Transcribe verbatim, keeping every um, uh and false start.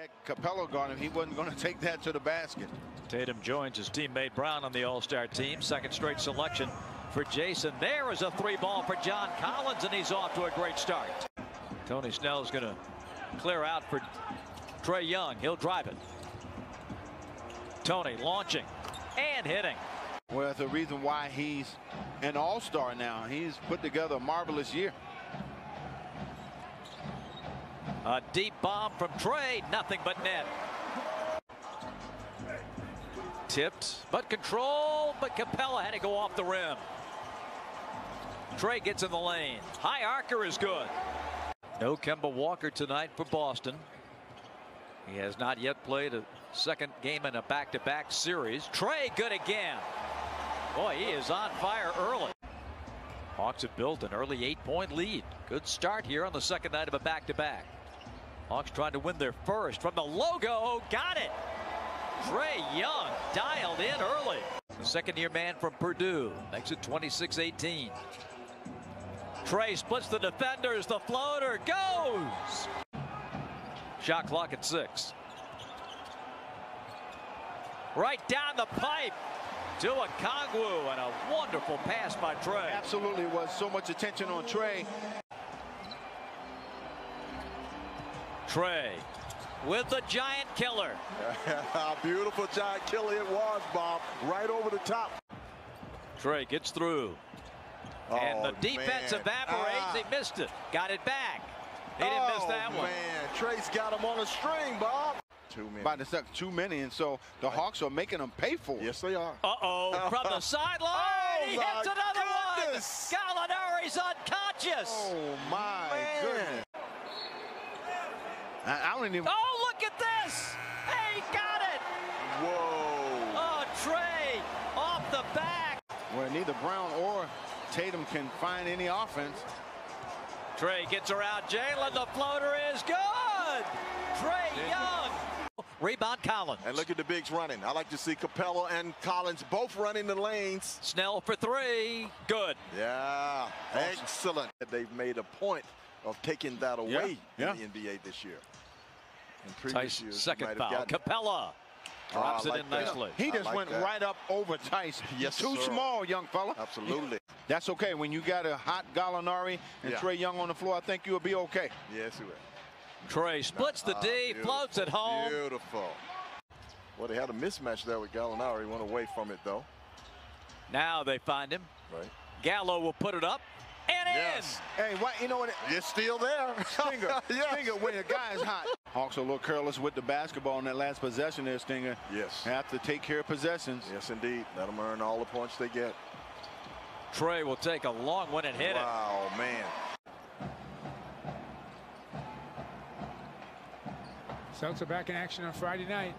had Capello guard him, he wasn't going to take that to the basket. Tatum joins his teammate Brown on the All-Star team. Second straight selection for Jason. There is a three ball for John Collins, and he's off to a great start. Tony Snell is going to clear out for Trae Young. He'll drive it. Tony launching and hitting. Well, that's the reason why he's an All-Star now. He's put together a marvelous year. A deep bomb from Trae, nothing but net. Tipped, but controlled, but Capello had to go off the rim. Trae gets in the lane. High archer is good. No Kemba Walker tonight for Boston. He has not yet played a second game in a back-to-back series. Trae good again. Boy, he is on fire early. Hawks have built an early eight-point lead. Good start here on the second night of a back-to-back. Hawks trying to win their first from the logo. Got it. Trae Young dialed in early. The second-year man from Purdue makes it twenty-six eighteen. Trae splits the defenders. The floater goes. Shot clock at six. Right down the pipe to Okongwu, and a wonderful pass by Trae. Absolutely was. So much attention on Trae. Trae with the giant killer. A beautiful giant killer it was, Bob. Right over the top. Trae gets through. Oh, and the defense man. evaporates. Ah. He missed it. Got it back. He didn't oh, miss that man. one. Trae's got him on a string, Bob. Too many. By the second, too many, and so the right. Hawks are making them pay for it. Yes, they are. Uh-oh, from the sideline, oh, he hits another goodness. one. Gallinari's unconscious. Oh, my Man. goodness. I, I don't even... Oh, look at this. He got it. Whoa. Oh, Trae off the back. Well, neither Brown or Tatum can find any offense. Trae gets around Jaylen. The floater is good. Trae Young. Rebound Collins. And look at the bigs running. I like to see Capello and Collins both running the lanes. Snell for three. Good. Yeah. Excellent. They've made a point of taking that away yeah. in yeah. the N B A this year. In previous Tice, years, second foul. Capello drops oh, like it in that. nicely. He just like went that. right up over Tice. Yes, Too sir. small, young fella. Absolutely. That's okay. When you got a hot Gallinari and yeah. Trae Young on the floor, I think you'll be okay. Yes, he will. Trae splits the D, oh, floats it home. Beautiful. Well, they had a mismatch there with Gallinari. He went away from it, though. Now they find him. Right. Gallo will put it up and yes. in. Hey, what, you know what? It, it's still there. Stinger. yes. Stinger when the guy is hot. Hawks are a little careless with the basketball on that last possession there, Stinger. Yes. Have to take care of possessions. Yes, indeed. Let them earn all the points they get. Trae will take a long one and hit wow, it. Wow, man. Celtics are back in action on Friday night.